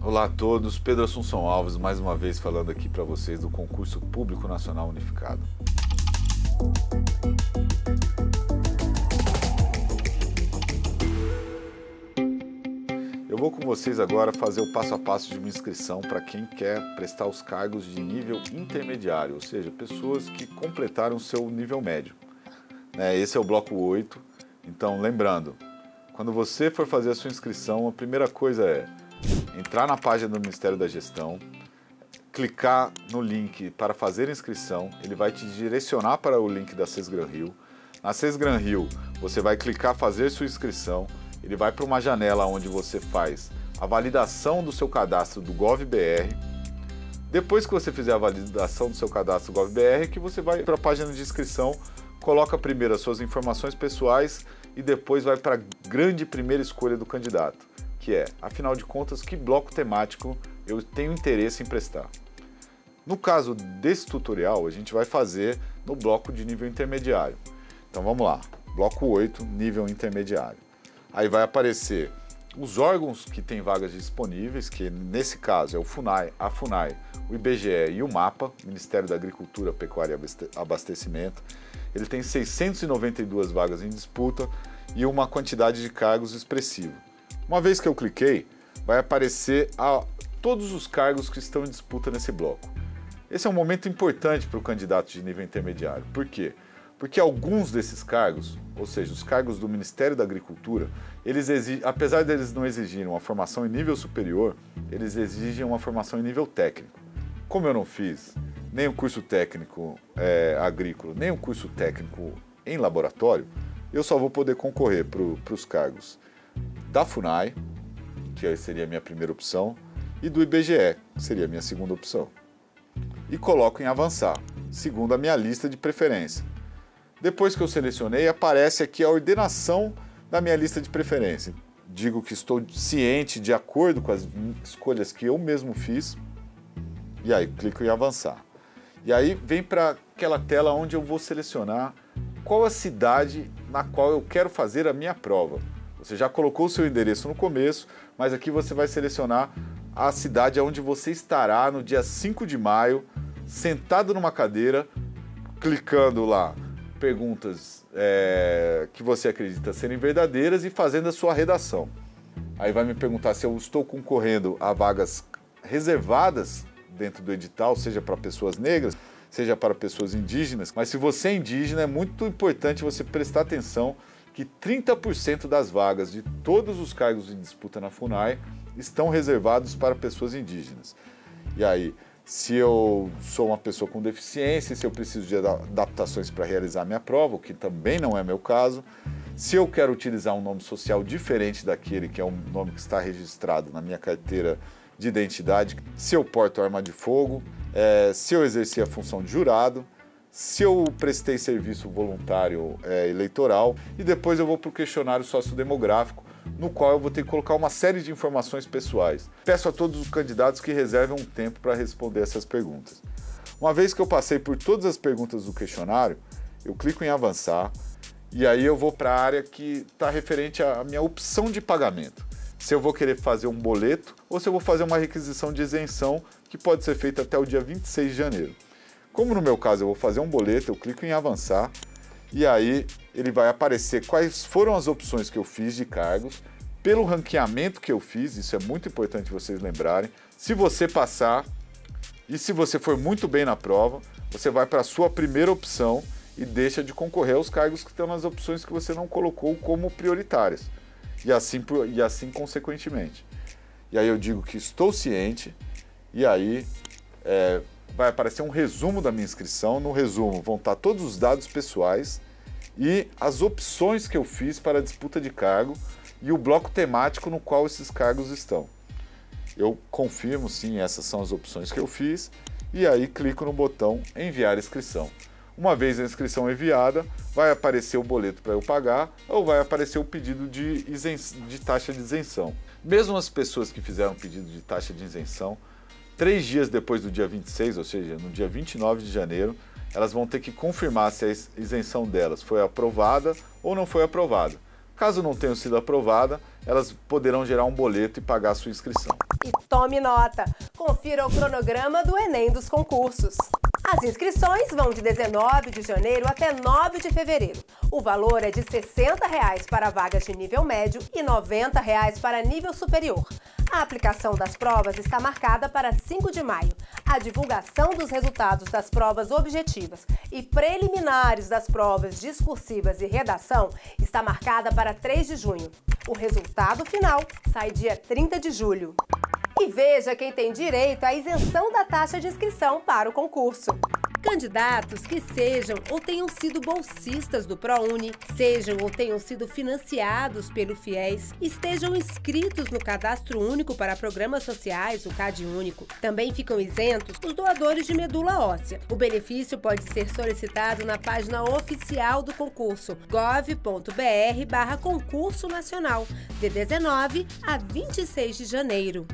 Olá a todos, Pedro Assunção Alves mais uma vez falando aqui para vocês do Concurso Público Nacional Unificado. Eu vou com vocês agora fazer o passo a passo de uma inscrição para quem quer prestar os cargos de nível intermediário, ou seja, pessoas que completaram o seu nível médio. Esse é o bloco 8, então lembrando, quando você for fazer a sua inscrição, a primeira coisa é entrar na página do Ministério da Gestão, clicar no link para fazer inscrição, ele vai te direcionar para o link da Cesgranrio. Na Cesgranrio, você vai clicar fazer sua inscrição, ele vai para uma janela onde você faz a validação do seu cadastro do Gov.br. Depois que você fizer a validação do seu cadastro do Gov.br, que você vai para a página de inscrição, coloca primeiro as suas informações pessoais e depois vai para a grande primeira escolha do candidato, que é, afinal de contas, que bloco temático eu tenho interesse em prestar. No caso desse tutorial, a gente vai fazer no bloco de nível intermediário. Então vamos lá, bloco 8, nível intermediário. Aí vai aparecer os órgãos que têm vagas disponíveis, que nesse caso é o FUNAI, a FUNAI, o IBGE e o MAPA, Ministério da Agricultura, Pecuária e Abastecimento. Ele tem 692 vagas em disputa e uma quantidade de cargos expressiva. Uma vez que eu cliquei, vai aparecer todos os cargos que estão em disputa nesse bloco. Esse é um momento importante para o candidato de nível intermediário. Por quê? Porque alguns desses cargos, ou seja, os cargos do Ministério da Agricultura, eles exigem, apesar de eles não exigirem uma formação em nível superior, eles exigem uma formação em nível técnico. Como eu não fiz nem o curso técnico agrícola, nem o curso técnico em laboratório, eu só vou poder concorrer para os cargos da FUNAI, que seria a minha primeira opção, e do IBGE, que seria a minha segunda opção. E coloco em avançar, segundo a minha lista de preferência. Depois que eu selecionei, aparece aqui a ordenação da minha lista de preferência. Digo que estou ciente, de acordo com as escolhas que eu mesmo fiz, e aí clico em avançar. E aí vem para aquela tela onde eu vou selecionar qual a cidade na qual eu quero fazer a minha prova. Você já colocou o seu endereço no começo, mas aqui você vai selecionar a cidade onde você estará no dia 5 de maio, sentado numa cadeira, clicando lá perguntas que você acredita serem verdadeiras e fazendo a sua redação. Aí vai me perguntar se eu estou concorrendo a vagas reservadas dentro do edital, seja para pessoas negras, seja para pessoas indígenas. Mas se você é indígena, é muito importante você prestar atenção que 30% das vagas de todos os cargos em disputa na FUNAI estão reservados para pessoas indígenas. E aí, se eu sou uma pessoa com deficiência, se eu preciso de adaptações para realizar minha prova, o que também não é meu caso, se eu quero utilizar um nome social diferente daquele que é um nome que está registrado na minha carteira de identidade, se eu porto arma de fogo, se eu exerci a função de jurado, se eu prestei serviço voluntário eleitoral, e depois eu vou para o questionário sociodemográfico, no qual eu vou ter que colocar uma série de informações pessoais. Peço a todos os candidatos que reservem um tempo para responder essas perguntas. Uma vez que eu passei por todas as perguntas do questionário, eu clico em avançar e aí eu vou para a área que está referente à minha opção de pagamento. Se eu vou querer fazer um boleto ou se eu vou fazer uma requisição de isenção que pode ser feita até o dia 26 de janeiro. Como no meu caso eu vou fazer um boleto, eu clico em avançar e aí ele vai aparecer quais foram as opções que eu fiz de cargos, pelo ranqueamento que eu fiz, isso é muito importante vocês lembrarem. Se você passar e se você for muito bem na prova, você vai para a sua primeira opção e deixa de concorrer aos cargos que estão nas opções que você não colocou como prioritárias. E assim consequentemente. E aí eu digo que estou ciente, e aí vai aparecer um resumo da minha inscrição. No resumo vão estar todos os dados pessoais e as opções que eu fiz para a disputa de cargo e o bloco temático no qual esses cargos estão. Eu confirmo, sim, essas são as opções que eu fiz, e aí clico no botão enviar inscrição. Uma vez a inscrição enviada, vai aparecer o boleto para eu pagar ou vai aparecer o pedido de taxa de isenção. Mesmo as pessoas que fizeram pedido de taxa de isenção, 3 dias depois do dia 26, ou seja, no dia 29 de janeiro, elas vão ter que confirmar se a isenção delas foi aprovada ou não foi aprovada. Caso não tenha sido aprovada, elas poderão gerar um boleto e pagar a sua inscrição. E tome nota! Confira o cronograma do Enem dos concursos. As inscrições vão de 19 de janeiro até 9 de fevereiro. O valor é de R$ 60,00 para vagas de nível médio e R$ 90,00 para nível superior. A aplicação das provas está marcada para 5 de maio. A divulgação dos resultados das provas objetivas e preliminares das provas discursivas e redação está marcada para 3 de junho. O resultado final sai dia 30 de julho. E veja quem tem direito à isenção da taxa de inscrição para o concurso. Candidatos que sejam ou tenham sido bolsistas do ProUni, sejam ou tenham sido financiados pelo FIES, estejam inscritos no Cadastro Único para Programas Sociais, o CadÚnico. Também ficam isentos os doadores de medula óssea. O benefício pode ser solicitado na página oficial do concurso, gov.br/concurso nacional, de 19 a 26 de janeiro.